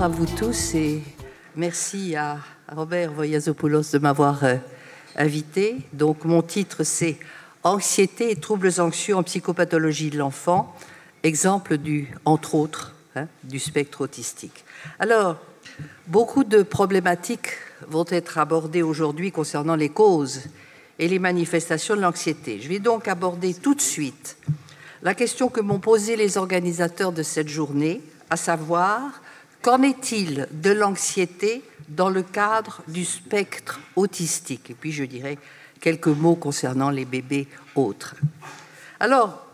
À vous tous et merci à Robert Voyazopoulos de m'avoir invité. Donc mon titre c'est Anxiété et troubles anxieux en psychopathologie de l'enfant, exemple entre autres du spectre autistique. Alors beaucoup de problématiques vont être abordées aujourd'hui concernant les causes et les manifestations de l'anxiété. Je vais donc aborder tout de suite la question que m'ont posée les organisateurs de cette journée, à savoir: qu'en est-il de l'anxiété dans le cadre du spectre autistique? Et puis je dirais quelques mots concernant les bébés autres. Alors,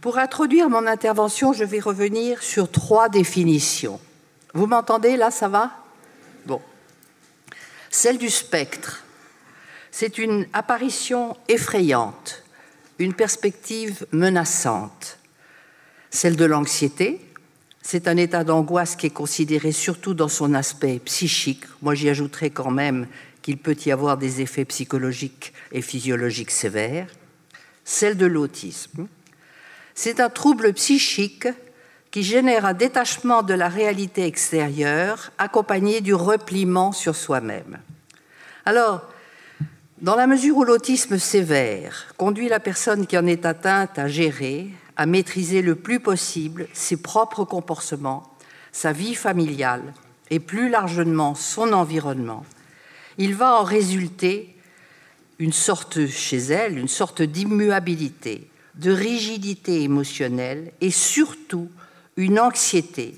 pour introduire mon intervention, je vais revenir sur trois définitions. Vous m'entendez là, ça va? Bon. Celle du spectre. C'est une apparition effrayante, une perspective menaçante. Celle de l'anxiété. C'est un état d'angoisse qui est considéré surtout dans son aspect psychique. Moi, j'y ajouterai quand même qu'il peut y avoir des effets psychologiques et physiologiques sévères. Celle de l'autisme. C'est un trouble psychique qui génère un détachement de la réalité extérieure, accompagné du repliement sur soi-même. Alors, dans la mesure où l'autisme sévère conduit la personne qui en est atteinte à gérer, à maîtriser le plus possible ses propres comportements, sa vie familiale et plus largement son environnement, il va en résulter une sorte, chez elle, une sorte d'immuabilité, de rigidité émotionnelle et surtout une anxiété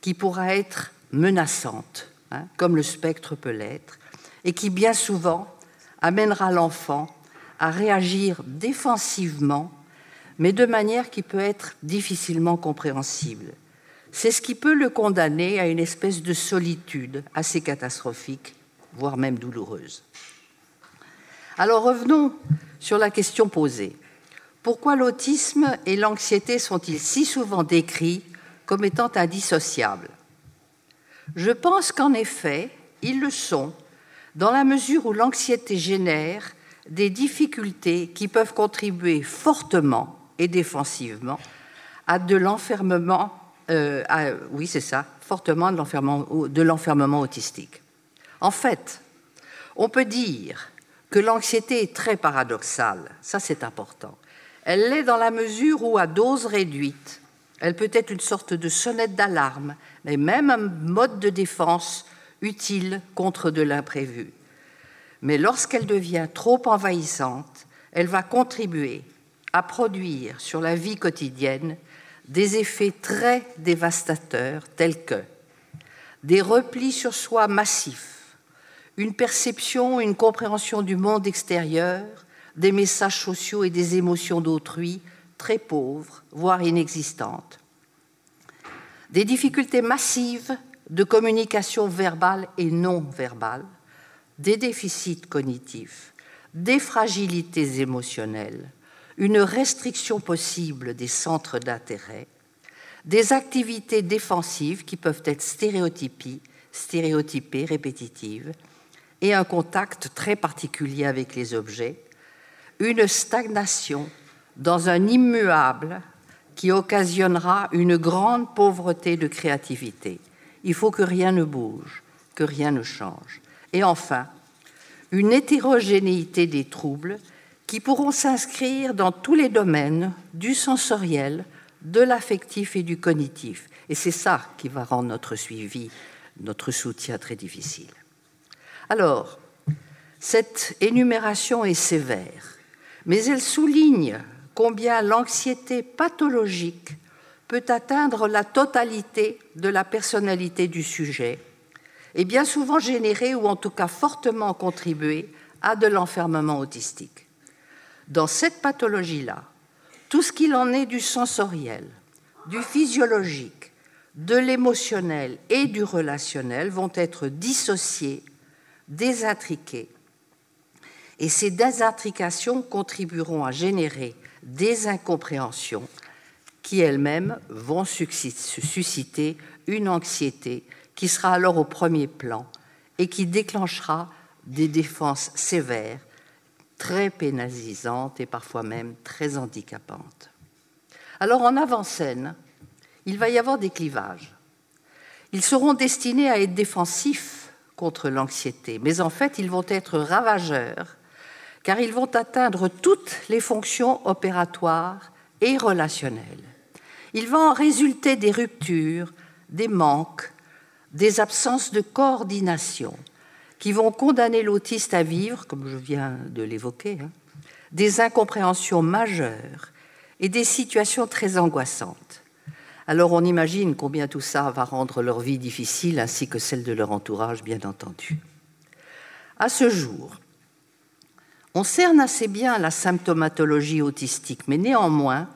qui pourra être menaçante, comme le spectre peut l'être, et qui bien souvent amènera l'enfant à réagir défensivement mais de manière qui peut être difficilement compréhensible. C'est ce qui peut le condamner à une espèce de solitude assez catastrophique, voire même douloureuse. Alors revenons sur la question posée. Pourquoi l'autisme et l'anxiété sont-ils si souvent décrits comme étant indissociables? Je pense qu'en effet, ils le sont, dans la mesure où l'anxiété génère des difficultés qui peuvent contribuer fortement et défensivement à de l'enfermement, fortement de l'enfermement autistique. En fait, on peut dire que l'anxiété est très paradoxale, ça c'est important. Elle l'est dans la mesure où, à dose réduite, elle peut être une sorte de sonnette d'alarme, mais même un mode de défense utile contre de l'imprévu. Mais lorsqu'elle devient trop envahissante, elle va contribuer à produire sur la vie quotidienne des effets très dévastateurs tels que des replis sur soi massifs, une perception, une compréhension du monde extérieur, des messages sociaux et des émotions d'autrui très pauvres, voire inexistantes, des difficultés massives de communication verbale et non verbale, des déficits cognitifs, des fragilités émotionnelles, une restriction possible des centres d'intérêt, des activités défensives qui peuvent être stéréotypées, répétitives, et un contact très particulier avec les objets, une stagnation dans un immuable qui occasionnera une grande pauvreté de créativité. Il faut que rien ne bouge, que rien ne change. Et enfin, une hétérogénéité des troubles qui pourront s'inscrire dans tous les domaines du sensoriel, de l'affectif et du cognitif. Et c'est ça qui va rendre notre suivi, notre soutien très difficile. Alors, cette énumération est sévère, mais elle souligne combien l'anxiété pathologique peut atteindre la totalité de la personnalité du sujet et bien souvent générer ou en tout cas fortement contribuer à de l'enfermement autistique. Dans cette pathologie-là, tout ce qu'il en est du sensoriel, du physiologique, de l'émotionnel et du relationnel vont être dissociés, désintriqués. et ces désintrications contribueront à générer des incompréhensions qui elles-mêmes vont susciter une anxiété qui sera alors au premier plan et qui déclenchera des défenses sévères, très pénalisantes et parfois même très handicapantes. Alors en avant-scène, il va y avoir des clivages. Ils seront destinés à être défensifs contre l'anxiété, mais en fait, ils vont être ravageurs, car ils vont atteindre toutes les fonctions opératoires et relationnelles. Il va en résulter des ruptures, des manques, des absences de coordination qui vont condamner l'autiste à vivre, comme je viens de l'évoquer, des incompréhensions majeures et des situations très angoissantes. Alors on imagine combien tout ça va rendre leur vie difficile, ainsi que celle de leur entourage, bien entendu. À ce jour, on cerne assez bien la symptomatologie autistique, mais néanmoins,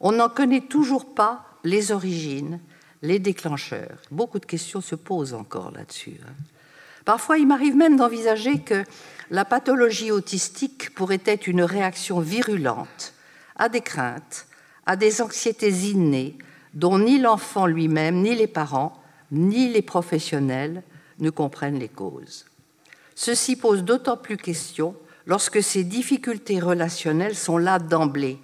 on n'en connaît toujours pas les origines, les déclencheurs. Beaucoup de questions se posent encore là-dessus. Parfois, il m'arrive même d'envisager que la pathologie autistique pourrait être une réaction virulente à des craintes, à des anxiétés innées, dont ni l'enfant lui-même, ni les parents, ni les professionnels ne comprennent les causes. Ceci pose d'autant plus question lorsque ces difficultés relationnelles sont là d'emblée.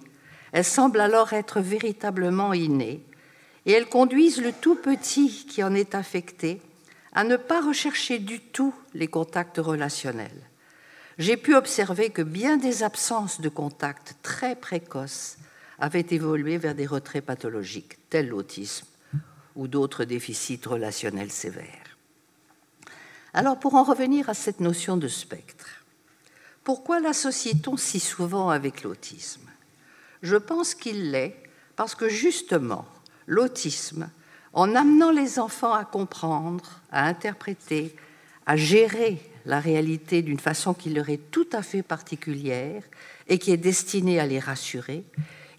Elles semblent alors être véritablement innées et elles conduisent le tout petit qui en est affecté à ne pas rechercher du tout les contacts relationnels. J'ai pu observer que bien des absences de contacts très précoces avaient évolué vers des retraits pathologiques, tels l'autisme ou d'autres déficits relationnels sévères. Alors, pour en revenir à cette notion de spectre, pourquoi l'associe-t-on si souvent avec l'autisme? Je pense qu'il l'est parce que, justement, l'autisme, en amenant les enfants à comprendre, à interpréter, à gérer la réalité d'une façon qui leur est tout à fait particulière et qui est destinée à les rassurer,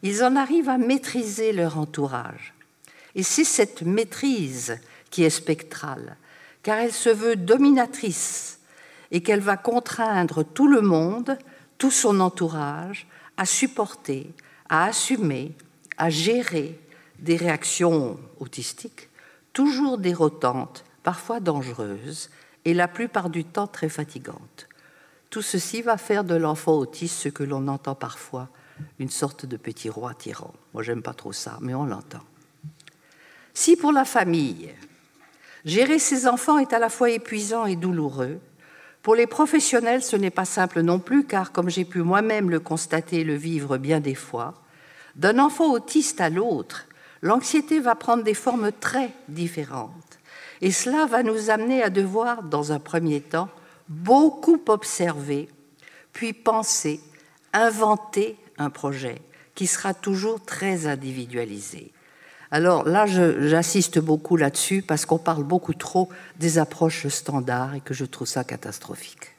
ils en arrivent à maîtriser leur entourage. Et c'est cette maîtrise qui est spectrale, car elle se veut dominatrice et qu'elle va contraindre tout le monde, tout son entourage, à supporter, à assumer, à gérer des réactions autistiques, toujours dérotantes, parfois dangereuses, et la plupart du temps très fatigantes. Tout ceci va faire de l'enfant autiste ce que l'on entend parfois, une sorte de petit roi tyran. Moi, j'aime pas trop ça, mais on l'entend. Si pour la famille, gérer ses enfants est à la fois épuisant et douloureux, pour les professionnels, ce n'est pas simple non plus, car comme j'ai pu moi-même le constater et le vivre bien des fois, d'un enfant autiste à l'autre, l'anxiété va prendre des formes très différentes. Et cela va nous amener à devoir, dans un premier temps, beaucoup observer, puis penser, inventer un projet qui sera toujours très individualisé. Alors là, j'insiste beaucoup là-dessus parce qu'on parle beaucoup trop des approches standards et que je trouve ça catastrophique.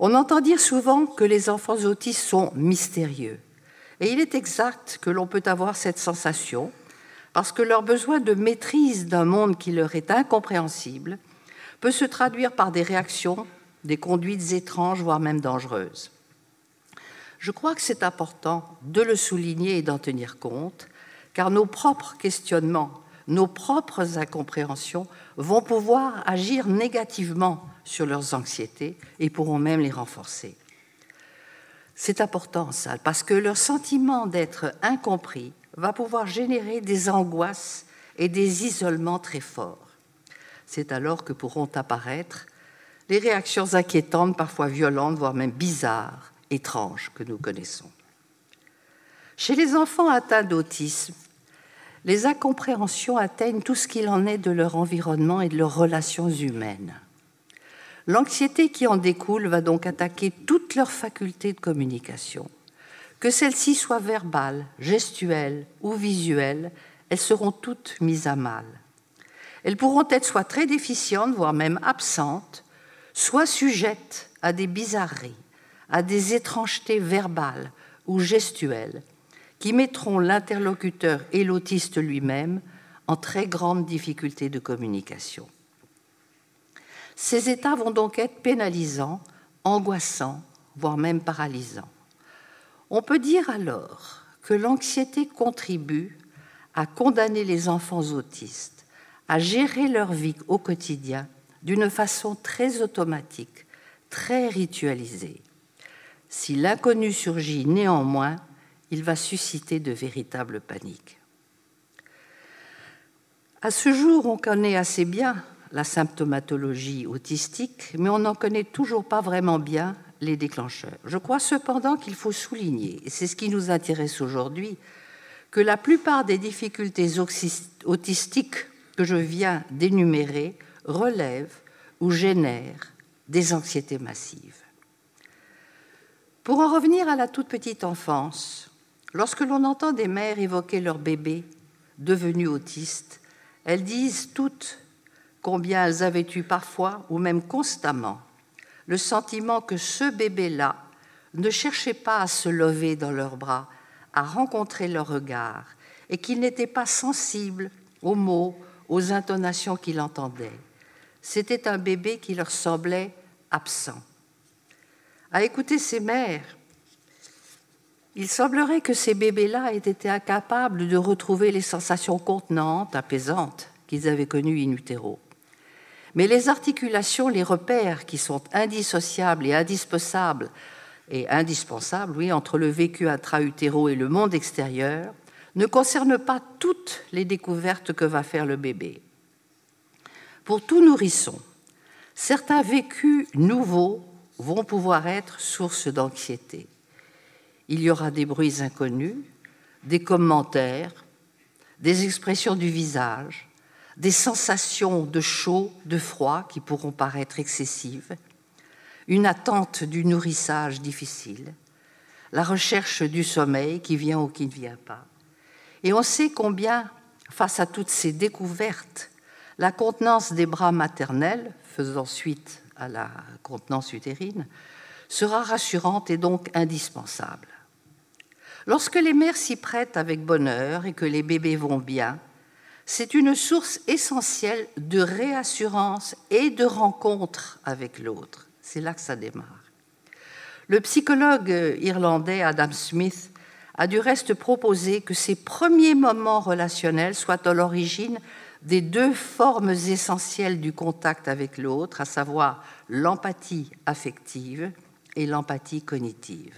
On entend dire souvent que les enfants autistes sont mystérieux. Et il est exact que l'on peut avoir cette sensation parce que leur besoin de maîtrise d'un monde qui leur est incompréhensible peut se traduire par des réactions, des conduites étranges, voire même dangereuses. Je crois que c'est important de le souligner et d'en tenir compte, car nos propres questionnements, nos propres incompréhensions vont pouvoir agir négativement sur leurs anxiétés et pourront même les renforcer. C'est important, ça, parce que leur sentiment d'être incompris va pouvoir générer des angoisses et des isolements très forts. C'est alors que pourront apparaître les réactions inquiétantes, parfois violentes, voire même bizarres, étranges que nous connaissons. Chez les enfants atteints d'autisme, les incompréhensions atteignent tout ce qu'il en est de leur environnement et de leurs relations humaines. L'anxiété qui en découle va donc attaquer toutes leurs facultés de communication. Que celles-ci soient verbales, gestuelles ou visuelles, elles seront toutes mises à mal. Elles pourront être soit très déficientes, voire même absentes, soit sujettes à des bizarreries, à des étrangetés verbales ou gestuelles qui mettront l'interlocuteur et l'autiste lui-même en très grande difficulté de communication. Ces états vont donc être pénalisants angoissant, voire même paralysant. On peut dire alors que l'anxiété contribue à condamner les enfants autistes, à gérer leur vie au quotidien d'une façon très automatique, très ritualisée. Si l'inconnu surgit néanmoins, il va susciter de véritables paniques. À ce jour, on connaît assez bien la symptomatologie autistique, mais on n'en connaît toujours pas vraiment bien les déclencheurs. Je crois cependant qu'il faut souligner, et c'est ce qui nous intéresse aujourd'hui, que la plupart des difficultés autistiques que je viens d'énumérer relèvent ou génèrent des anxiétés massives. Pour en revenir à la toute petite enfance, lorsque l'on entend des mères évoquer leur bébé devenu autiste, elles disent toutes combien elles avaient eu parfois, ou même constamment, le sentiment que ce bébé-là ne cherchait pas à se lever dans leurs bras, à rencontrer leur regard, et qu'il n'était pas sensible aux mots, aux intonations qu'il entendait. C'était un bébé qui leur semblait absent. À écouter ces mères, il semblerait que ces bébés-là aient été incapables de retrouver les sensations contenantes, apaisantes, qu'ils avaient connues in utero. Mais les articulations, les repères qui sont indissociables et indispensables, oui, entre le vécu intra-utéro et le monde extérieur, ne concernent pas toutes les découvertes que va faire le bébé. Pour tout nourrisson, certains vécus nouveaux vont pouvoir être source d'anxiété. Il y aura des bruits inconnus, des commentaires, des expressions du visage, des sensations de chaud, de froid qui pourront paraître excessives, une attente du nourrissage difficile, la recherche du sommeil qui vient ou qui ne vient pas. Et on sait combien, face à toutes ces découvertes, la contenance des bras maternels, faisant suite à la contenance utérine, sera rassurante et donc indispensable. Lorsque les mères s'y prêtent avec bonheur et que les bébés vont bien, c'est une source essentielle de réassurance et de rencontre avec l'autre. C'est là que ça démarre. Le psychologue irlandais Adam Smith a du reste proposé que ces premiers moments relationnels soient à l'origine des deux formes essentielles du contact avec l'autre, à savoir l'empathie affective et l'empathie cognitive.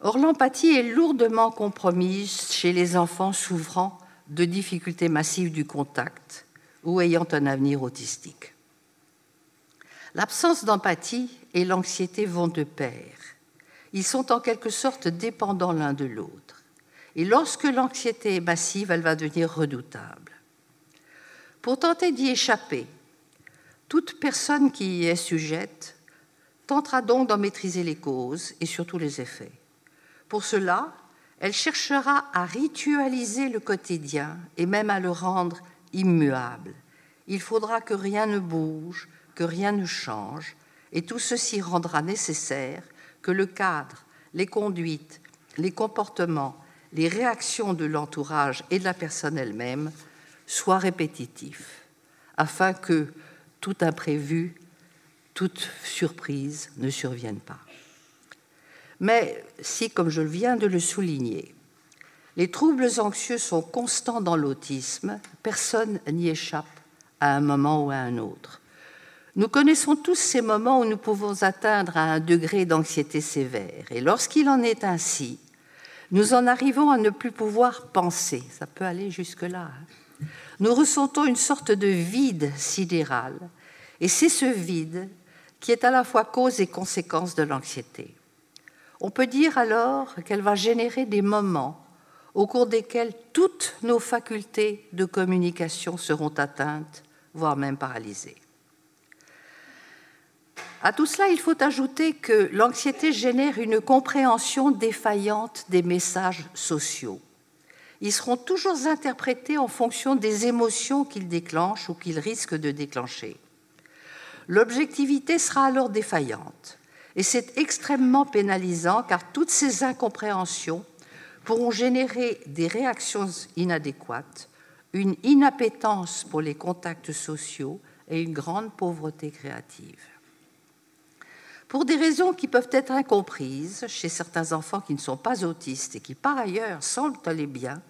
Or, l'empathie est lourdement compromise chez les enfants souffrant de difficultés massives du contact ou ayant un avenir autistique. L'absence d'empathie et l'anxiété vont de pair. Ils sont en quelque sorte dépendants l'un de l'autre. Et lorsque l'anxiété est massive, elle va devenir redoutable. Pour tenter d'y échapper, toute personne qui y est sujette tentera donc d'en maîtriser les causes et surtout les effets. Pour cela, elle cherchera à ritualiser le quotidien et même à le rendre immuable. Il faudra que rien ne bouge, que rien ne change, et tout ceci rendra nécessaire que le cadre, les conduites, les comportements, les réactions de l'entourage et de la personne elle-même soient répétitifs, afin que tout imprévu, toute surprise ne survienne pas. Mais si, comme je viens de le souligner, les troubles anxieux sont constants dans l'autisme, personne n'y échappe à un moment ou à un autre. Nous connaissons tous ces moments où nous pouvons atteindre à un degré d'anxiété sévère. Et lorsqu'il en est ainsi, nous en arrivons à ne plus pouvoir penser. Ça peut aller jusque-là. Nous ressentons une sorte de vide sidéral. Et c'est ce vide qui est à la fois cause et conséquence de l'anxiété. On peut dire alors qu'elle va générer des moments au cours desquels toutes nos facultés de communication seront atteintes, voire même paralysées. À tout cela, il faut ajouter que l'anxiété génère une compréhension défaillante des messages sociaux. Ils seront toujours interprétés en fonction des émotions qu'ils déclenchent ou qu'ils risquent de déclencher. L'objectivité sera alors défaillante. Et c'est extrêmement pénalisant car toutes ces incompréhensions pourront générer des réactions inadéquates, une inappétence pour les contacts sociaux et une grande pauvreté créative. pour des raisons qui peuvent être incomprises chez certains enfants qui ne sont pas autistes et qui, par ailleurs, semblent aller bien,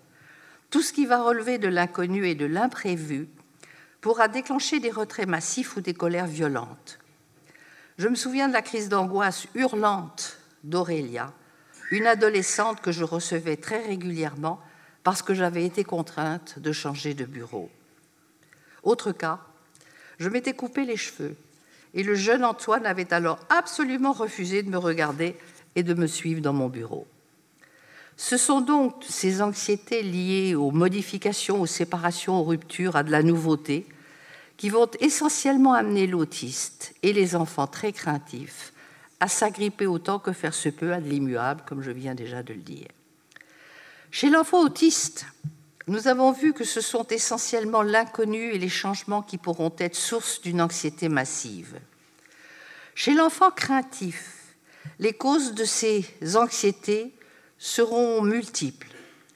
tout ce qui va relever de l'inconnu et de l'imprévu pourra déclencher des retraits massifs ou des colères violentes. Je me souviens de la crise d'angoisse hurlante d'Aurélia, une adolescente que je recevais très régulièrement parce que j'avais été contrainte de changer de bureau. Autre cas, je m'étais coupé les cheveux et le jeune Antoine avait alors absolument refusé de me regarder et de me suivre dans mon bureau. Ce sont donc ces anxiétés liées aux modifications, aux séparations, aux ruptures, à de la nouveauté, qui vont essentiellement amener l'autiste et les enfants très craintifs à s'agripper autant que faire se peut à de l'immuable, comme je viens déjà de le dire. Chez l'enfant autiste, nous avons vu que ce sont essentiellement l'inconnu et les changements qui pourront être source d'une anxiété massive. Chez l'enfant craintif, les causes de ces anxiétés seront multiples.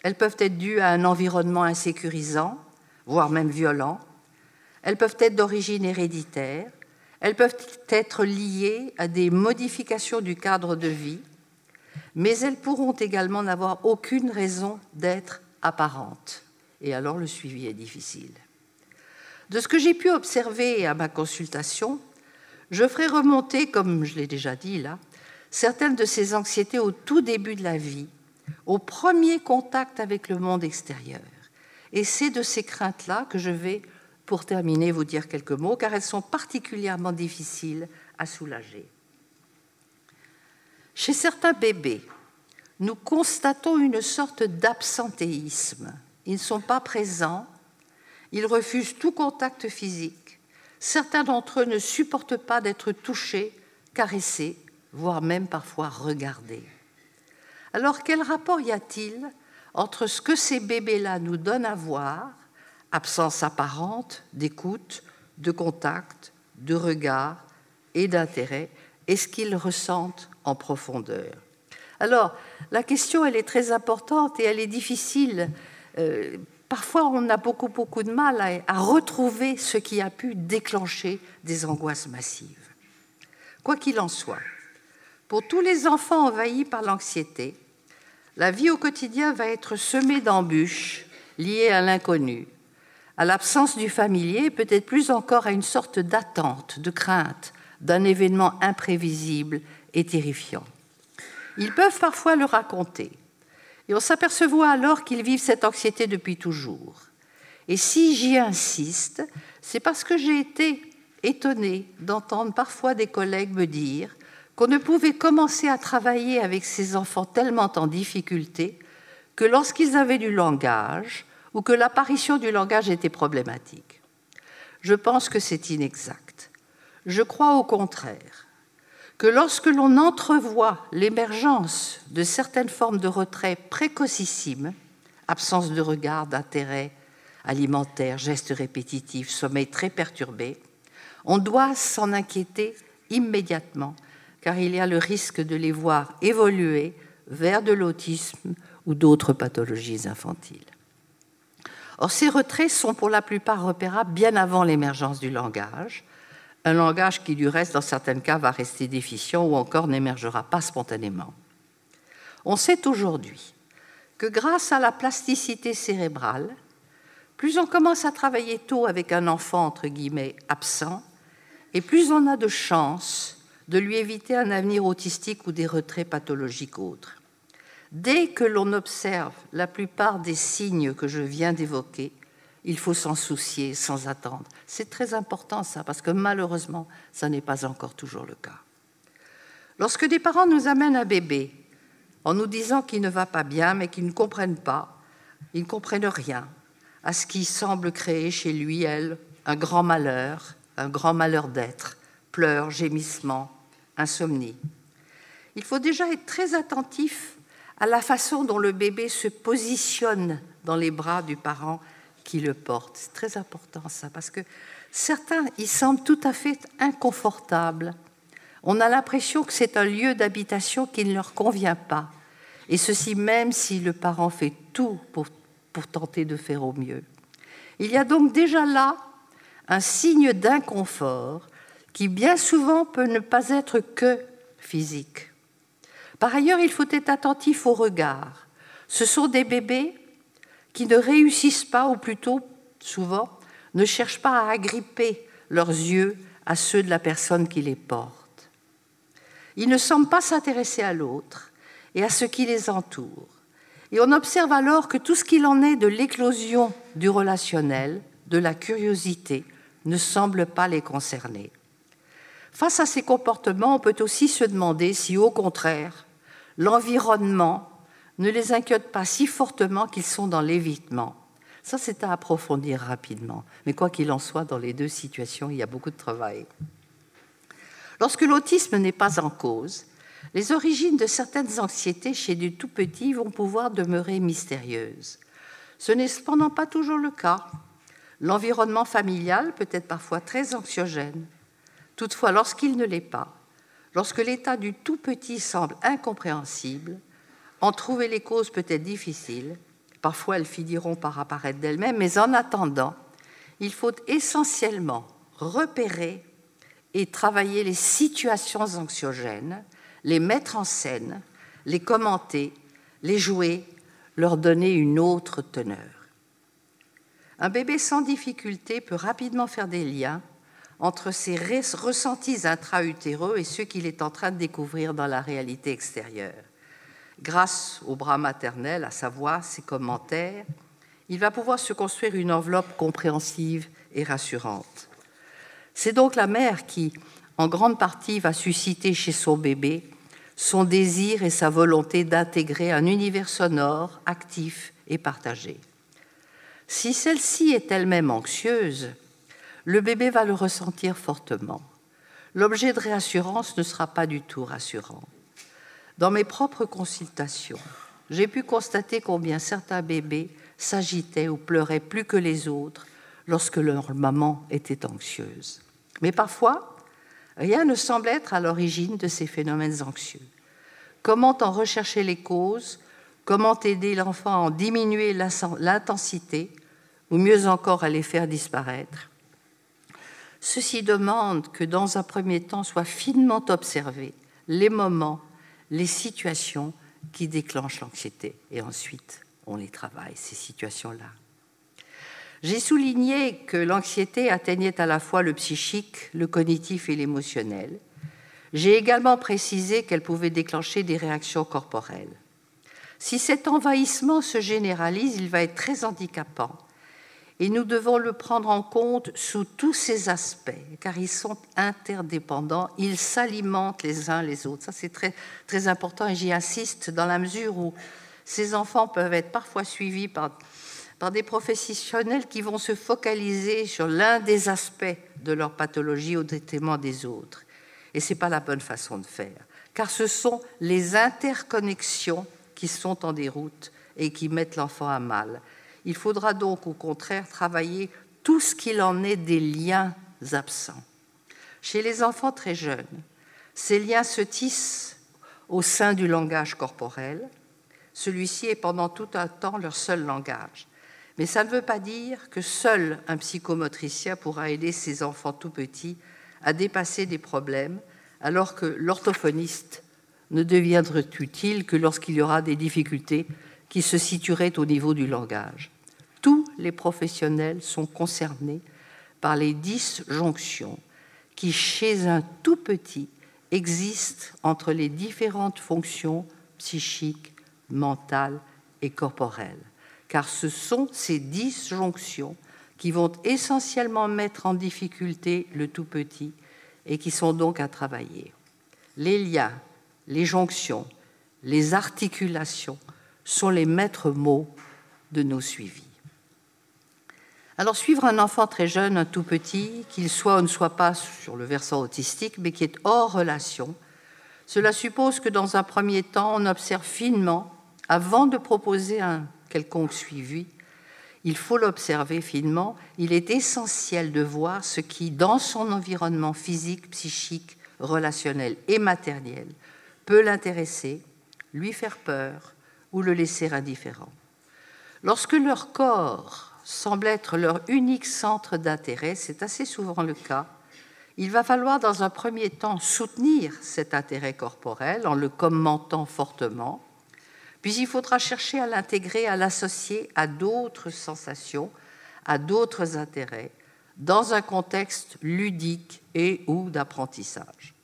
Elles peuvent être dues à un environnement insécurisant, voire même violent. Elles peuvent être d'origine héréditaire. Elles peuvent être liées à des modifications du cadre de vie, mais elles pourront également n'avoir aucune raison d'être apparente. Et alors le suivi est difficile. De ce que j'ai pu observer à ma consultation, je ferai remonter, comme je l'ai déjà dit là, certaines de ces anxiétés au tout début de la vie, au premier contact avec le monde extérieur. Et c'est de ces craintes-là que je vais, pour terminer, vous dire quelques mots, car elles sont particulièrement difficiles à soulager. Chez certains bébés, nous constatons une sorte d'absentéisme. Ils ne sont pas présents, ils refusent tout contact physique. Certains d'entre eux ne supportent pas d'être touchés, caressés, voire même parfois regardés. Alors quel rapport y a-t-il entre ce que ces bébés-là nous donnent à voir, absence apparente d'écoute, de contact, de regard et d'intérêt, et ce qu'ils ressentent en profondeur? Alors, la question, elle est très importante et elle est difficile. Parfois, on a beaucoup de mal à retrouver ce qui a pu déclencher des angoisses massives. Quoi qu'il en soit, pour tous les enfants envahis par l'anxiété, la vie au quotidien va être semée d'embûches liées à l'inconnu, à l'absence du familier, peut-être plus encore à une sorte d'attente, de crainte, d'un événement imprévisible et terrifiant. Ils peuvent parfois le raconter, et on s'aperçoit alors qu'ils vivent cette anxiété depuis toujours. Et si j'y insiste, c'est parce que j'ai été étonnée d'entendre parfois des collègues me dire qu'on ne pouvait commencer à travailler avec ces enfants tellement en difficulté que lorsqu'ils avaient du langage, ou que l'apparition du langage était problématique. Je pense que c'est inexact. Je crois au contraire que lorsque l'on entrevoit l'émergence de certaines formes de retrait précocissimes, absence de regard, d'intérêt alimentaire, gestes répétitifs, sommeil très perturbé, on doit s'en inquiéter immédiatement, car il y a le risque de les voir évoluer vers de l'autisme ou d'autres pathologies infantiles. Or, ces retraits sont pour la plupart repérables bien avant l'émergence du langage, un langage qui, du reste, dans certains cas, va rester déficient ou encore n'émergera pas spontanément. On sait aujourd'hui que grâce à la plasticité cérébrale, plus on commence à travailler tôt avec un enfant, entre guillemets, absent, et plus on a de chances de lui éviter un avenir autistique ou des retraits pathologiques autres. Dès que l'on observe la plupart des signes que je viens d'évoquer, il faut s'en soucier sans attendre. C'est très important ça, parce que malheureusement, ça n'est pas encore toujours le cas. Lorsque des parents nous amènent un bébé en nous disant qu'il ne va pas bien, mais qu'ils ne comprennent pas, ils ne comprennent rien à ce qui semble créer chez lui, elle, un grand malheur d'être, pleurs, gémissements, insomnie. Il faut déjà être très attentif à la façon dont le bébé se positionne dans les bras du parent qui le porte. C'est très important ça, parce que certains, ils semblent tout à fait inconfortables. On a l'impression que c'est un lieu d'habitation qui ne leur convient pas. Et ceci même si le parent fait tout pour tenter de faire au mieux. Il y a donc déjà là un signe d'inconfort qui bien souvent peut ne pas être que physique. Par ailleurs, il faut être attentif au regard. Ce sont des bébés qui ne réussissent pas, ou plutôt, souvent, ne cherchent pas à agripper leurs yeux à ceux de la personne qui les porte. Ils ne semblent pas s'intéresser à l'autre et à ce qui les entoure. Et on observe alors que tout ce qu'il en est de l'éclosion du relationnel, de la curiosité, ne semble pas les concerner. Face à ces comportements, on peut aussi se demander si, au contraire, l'environnement ne les inquiète pas si fortement qu'ils sont dans l'évitement. Ça, c'est à approfondir rapidement. Mais quoi qu'il en soit, dans les deux situations, il y a beaucoup de travail. Lorsque l'autisme n'est pas en cause, les origines de certaines anxiétés chez du tout petit vont pouvoir demeurer mystérieuses. Ce n'est cependant pas toujours le cas. L'environnement familial peut être parfois très anxiogène. Toutefois, lorsqu'il ne l'est pas, lorsque l'état du tout petit semble incompréhensible, en trouver les causes peut être difficile. Parfois, elles finiront par apparaître d'elles-mêmes, mais en attendant, il faut essentiellement repérer et travailler les situations anxiogènes, les mettre en scène, les commenter, les jouer, leur donner une autre teneur. Un bébé sans difficulté peut rapidement faire des liens entre ses ressentis intra-utéreux et ceux qu'il est en train de découvrir dans la réalité extérieure. Grâce au bras maternel, à sa voix, ses commentaires, il va pouvoir se construire une enveloppe compréhensive et rassurante. C'est donc la mère qui, en grande partie, va susciter chez son bébé son désir et sa volonté d'intégrer un univers sonore, actif et partagé. Si celle-ci est elle-même anxieuse, le bébé va le ressentir fortement. L'objet de réassurance ne sera pas du tout rassurant. Dans mes propres consultations, j'ai pu constater combien certains bébés s'agitaient ou pleuraient plus que les autres lorsque leur maman était anxieuse. Mais parfois, rien ne semble être à l'origine de ces phénomènes anxieux. Comment en rechercher les causes? Comment aider l'enfant à en diminuer l'intensité, ou mieux encore à les faire disparaître? Ceci demande que dans un premier temps soient finement observés les moments, les situations qui déclenchent l'anxiété. Et ensuite, on les travaille, ces situations-là. J'ai souligné que l'anxiété atteignait à la fois le psychique, le cognitif et l'émotionnel. J'ai également précisé qu'elle pouvait déclencher des réactions corporelles. Si cet envahissement se généralise, il va être très handicapant. Et nous devons le prendre en compte sous tous ses aspects, car ils sont interdépendants, ils s'alimentent les uns les autres. Ça, c'est très, très important et j'y insiste dans la mesure où ces enfants peuvent être parfois suivis par des professionnels qui vont se focaliser sur l'un des aspects de leur pathologie au détriment des autres. Et ce n'est pas la bonne façon de faire, car ce sont les interconnexions qui sont en déroute et qui mettent l'enfant à mal. Il faudra donc, au contraire, travailler tout ce qu'il en est des liens absents. Chez les enfants très jeunes, ces liens se tissent au sein du langage corporel. Celui-ci est pendant tout un temps leur seul langage. Mais ça ne veut pas dire que seul un psychomotricien pourra aider ces enfants tout petits à dépasser des problèmes, alors que l'orthophoniste ne deviendra utile que lorsqu'il y aura des difficultés qui se situeraient au niveau du langage. Tous les professionnels sont concernés par les disjonctions qui, chez un tout petit, existent entre les différentes fonctions psychiques, mentales et corporelles. Car ce sont ces disjonctions qui vont essentiellement mettre en difficulté le tout petit et qui sont donc à travailler. Les liens, les jonctions, les articulations sont les maîtres mots de nos suivis. Alors suivre un enfant très jeune, un tout petit, qu'il soit ou ne soit pas sur le versant autistique, mais qui est hors relation, cela suppose que dans un premier temps, on observe finement, avant de proposer un quelconque suivi, il faut l'observer finement, il est essentiel de voir ce qui, dans son environnement physique, psychique, relationnel et matériel, peut l'intéresser, lui faire peur, ou le laisser indifférent. Lorsque leur corps semble être leur unique centre d'intérêt, c'est assez souvent le cas, Il va falloir dans un premier temps soutenir cet intérêt corporel en le commentant fortement, puis il faudra chercher à l'intégrer, à l'associer à d'autres sensations, à d'autres intérêts, dans un contexte ludique et ou d'apprentissage.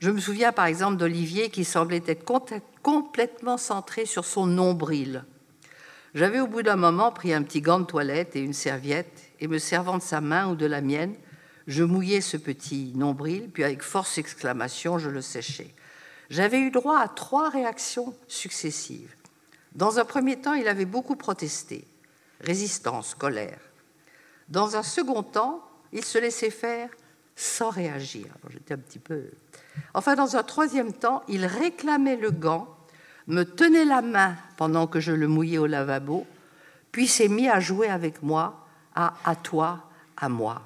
Je me souviens par exemple d'Olivier qui semblait être complètement centré sur son nombril. J'avais au bout d'un moment pris un petit gant de toilette et une serviette et me servant de sa main ou de la mienne, je mouillais ce petit nombril, puis avec force exclamation, je le séchais. J'avais eu droit à 3 réactions successives. Dans un premier temps, il avait beaucoup protesté. Résistance, colère. Dans un second temps, il se laissait faire sans réagir. Alors, j'étais un petit peu... Enfin, dans un troisième temps, il réclamait le gant, me tenait la main pendant que je le mouillais au lavabo, puis s'est mis à jouer avec moi, à toi, à moi.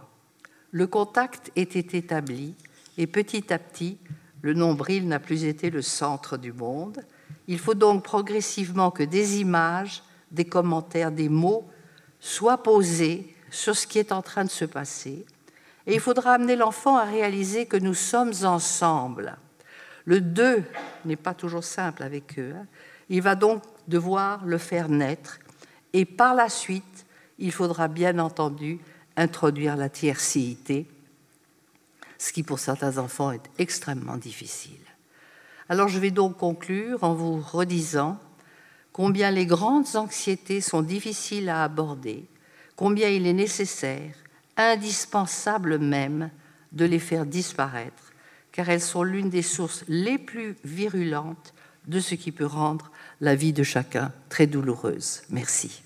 Le contact était établi et petit à petit, le nombril n'a plus été le centre du monde. Il faut donc progressivement que des images, des commentaires, des mots soient posés sur ce qui est en train de se passer. Et il faudra amener l'enfant à réaliser que nous sommes ensemble. Le 2 n'est pas toujours simple avec eux. Il va donc devoir le faire naître. Et par la suite, il faudra bien entendu introduire la tiercéité, ce qui pour certains enfants est extrêmement difficile. Alors je vais donc conclure en vous redisant combien les grandes anxiétés sont difficiles à aborder, combien il est nécessaire, indispensable même, de les faire disparaître, car elles sont l'une des sources les plus virulentes de ce qui peut rendre la vie de chacun très douloureuse. Merci.